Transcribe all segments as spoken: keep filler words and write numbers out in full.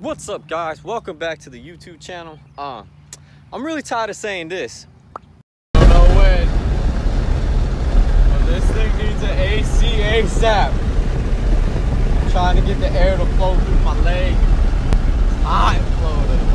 What's up, guys? Welcome back to the YouTube channel. Uh, I'm really tired of saying this. No way. Well, this thing needs an A C ASAP. I'm trying to get the air to flow through my leg. It's hot in Florida.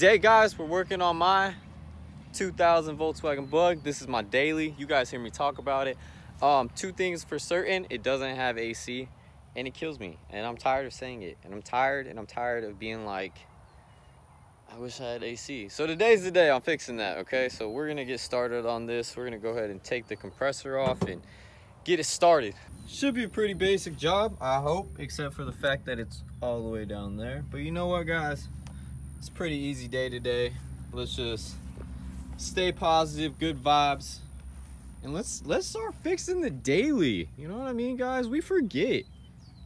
Today, guys, we're working on my two thousand Volkswagen Bug. This is my daily. You guys hear me talk about it. Um, two things for certain: it doesn't have A C, and it kills me. And I'm tired of saying it. And I'm tired. And I'm tired of being like, I wish I had A C. So today's the day I'm fixing that. Okay. So we're gonna get started on this. We're gonna go ahead and take the compressor off and get it started. Should be a pretty basic job, I hope, except for the fact that it's all the way down there. But you know what, guys? It's a pretty easy day today. Let's just stay positive, good vibes, and let's let's start fixing the daily. You know what I mean, guys? We forget.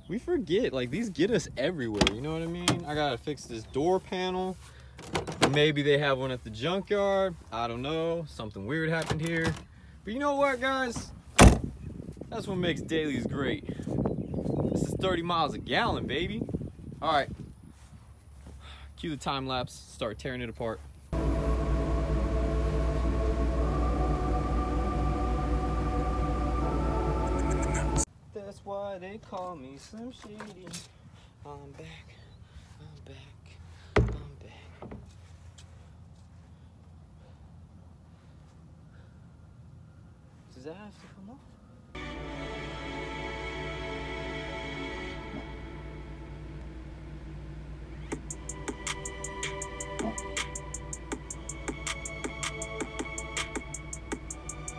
We forget. Like, these get us everywhere. You know what I mean? I gotta fix this door panel. Maybe they have one at the junkyard. I don't know. Something weird happened here. But you know what, guys? That's what makes dailies great. This is thirty miles a gallon, baby. All right. Cue the time lapse, start tearing it apart. That's why they call me Slim Shady. I'm back, I'm back, I'm back. Does that have to come off?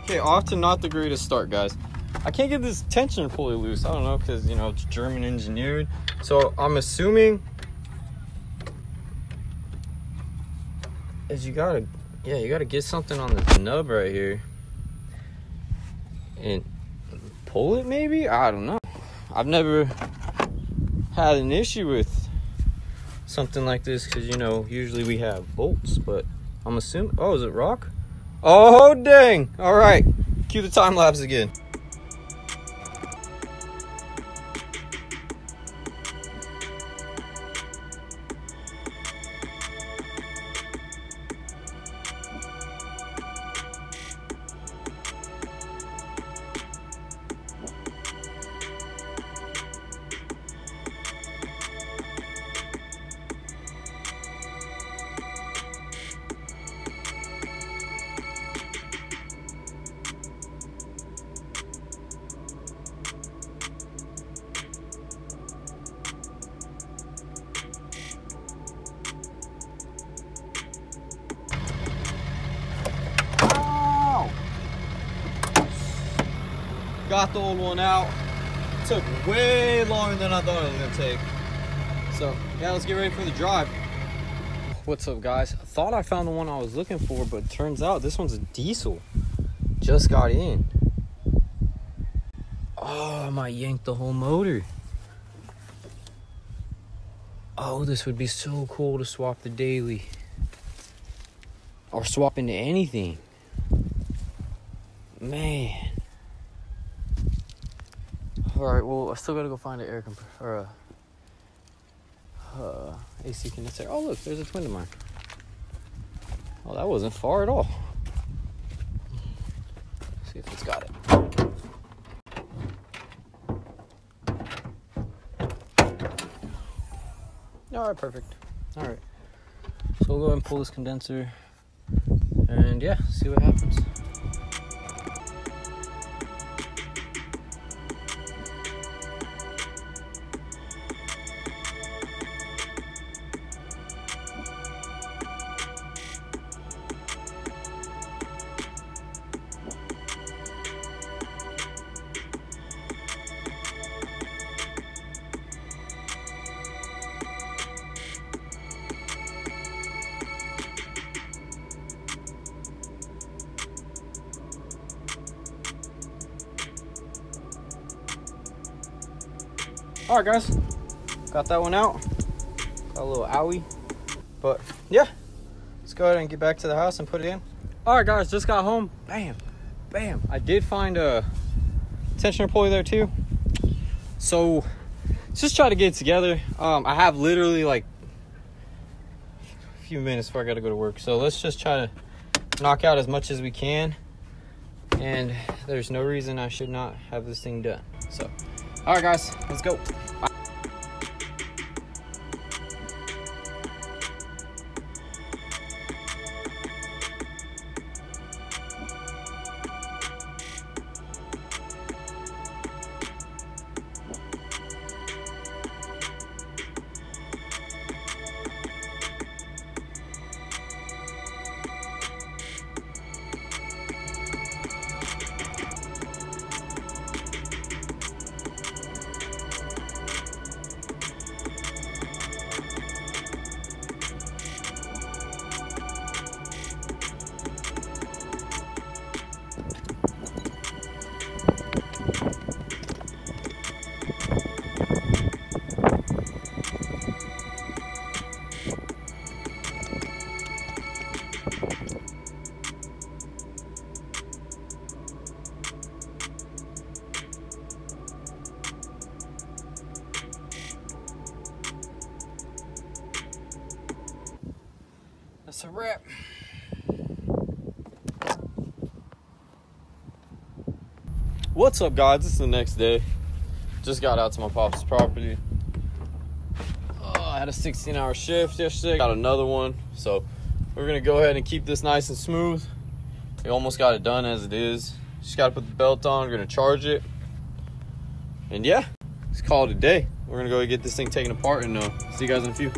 Okay, off to not the greatest start, guys. I can't get this tension fully loose. I don't know, because, you know, it's German engineered. So I'm assuming is you gotta, yeah, you gotta get something on the nub right here and pull it, maybe? I don't know. I've never had an issue with something like this, because, you know, usually we have bolts, but I'm assuming, oh, is it rock? Oh, dang. All right. Cue the time lapse again. Got the old one out. It took way longer than I thought it was gonna take. So yeah, let's get ready for the drive. What's up, guys? I thought I found the one I was looking for, but turns out this one's a diesel. Just got in. Oh, I might yank the whole motor. Oh, this would be so cool to swap the daily. Or swap into anything. Man. Alright, well, I still gotta go find an air comp or a uh, A C condenser. Oh, look, there's a twin of mine. Oh, that wasn't far at all. Let's see if it's got it. Alright, perfect. Alright. So we'll go ahead and pull this condenser and yeah, see what happens. All right, guys, got that one out. Got a little owie, but yeah, let's go ahead and get back to the house and put it in. All right, guys, just got home. Bam, bam. I did find a tensioner pulley there too. So let's just try to get it together. Um, I have literally like a few minutes before I got to go to work. So let's just try to knock out as much as we can. And there's no reason I should not have this thing done. So, all right, guys, let's go. Bye. That's a wrap. What's up, guys? It's the next day. Just got out to my pop's property. Oh, I had a sixteen hour shift yesterday. Got another one. So we're gonna go ahead and keep this nice and smooth. We almost got it done as it is. Just gotta put the belt on. We're gonna charge it. And yeah, let's call it a day. We're gonna go get this thing taken apart and uh, see you guys in a few.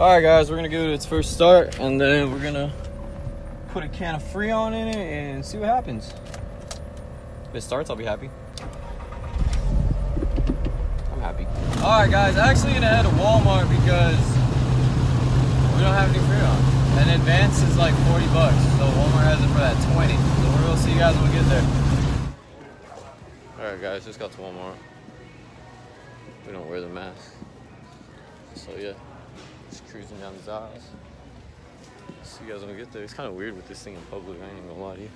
All right, guys, we're gonna give it its first start, and then we're gonna put a can of Freon in it and see what happens. If it starts, I'll be happy. I'm happy. All right, guys, actually gonna head to Walmart because we don't have any Freon. And advance is like forty bucks, so Walmart has it for that twenty. So we're gonna see you guys when we get there. All right, guys, just got to Walmart. We don't wear the mask, so yeah. Just cruising down these aisles. See you guys when we get there. It's kind of weird with this thing in public, I ain't even gonna lie to you.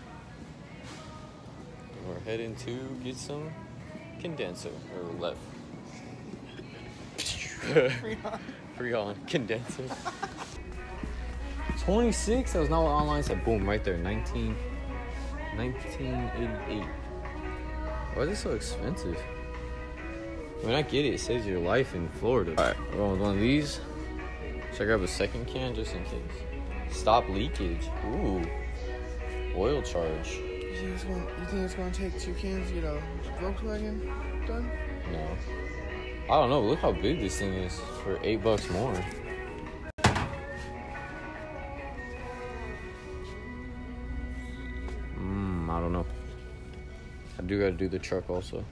And we're heading to get some condenser, or left. Freon. Freon condenser. twenty-six, that was not what online said. Boom, right there, nineteen, nineteen eighty-eight. Why is this so expensive? I mean, I get it, it saves your life in Florida. All right, we're going with one of these. Should I grab a second can just in case? Stop leakage. Ooh. Oil charge. You think it's gonna, you think it's gonna take two cans to get a Volkswagen done? No. I don't know. Look how big this thing is for eight bucks more. Mmm, I don't know. I do gotta do the truck also.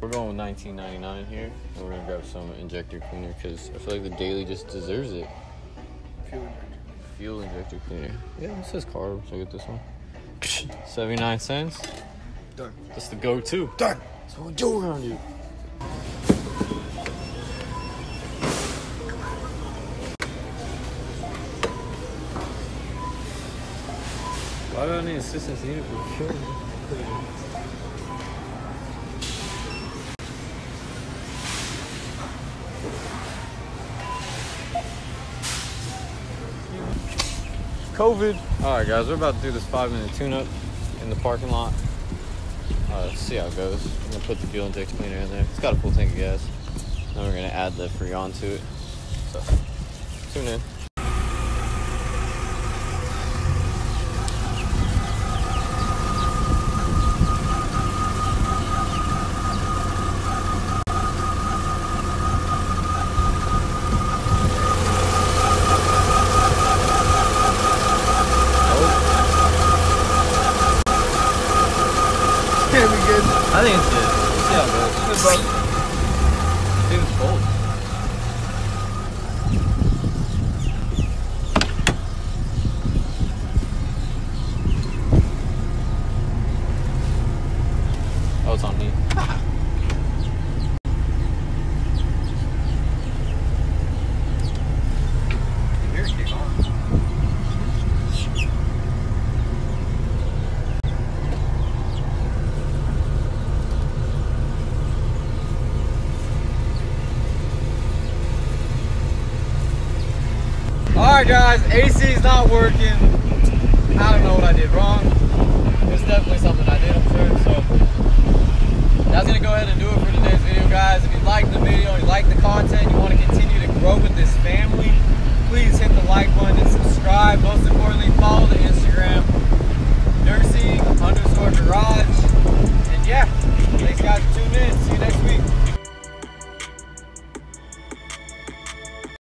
We're going with nineteen ninety-nine here, and we're gonna grab some injector cleaner because I feel like the daily just deserves it. Fuel injector. Fuel injector cleaner. Yeah, it says carbs. I get this one. seventy-nine cents. Done. That's the go-to. Done. That's what we do around you. Why do I need assistance needed for fuel? COVID. All right, guys, we're about to do this five-minute tune-up in the parking lot. Uh, let's see how it goes. I'm gonna put the fuel intake cleaner in there. It's got a full tank of gas. Then we're gonna add the Freon to it. So, tune in. It's gonna be good. I think it's good. Let's see how it goes. It's good, bro. Dude, it's cold. Oh, it's on heat. You hear it kick on. Alright guys, A C's not working. I don't know what I did wrong. It's definitely something I did, I'm sure. So that's gonna go ahead and do it for today's video, guys. If you like the video, you like the content, you want to continue to grow with this family, please hit the like button and subscribe. Most importantly, follow the Instagram, nursing underscore garage. And yeah, thanks guys for tuning in. See you next week.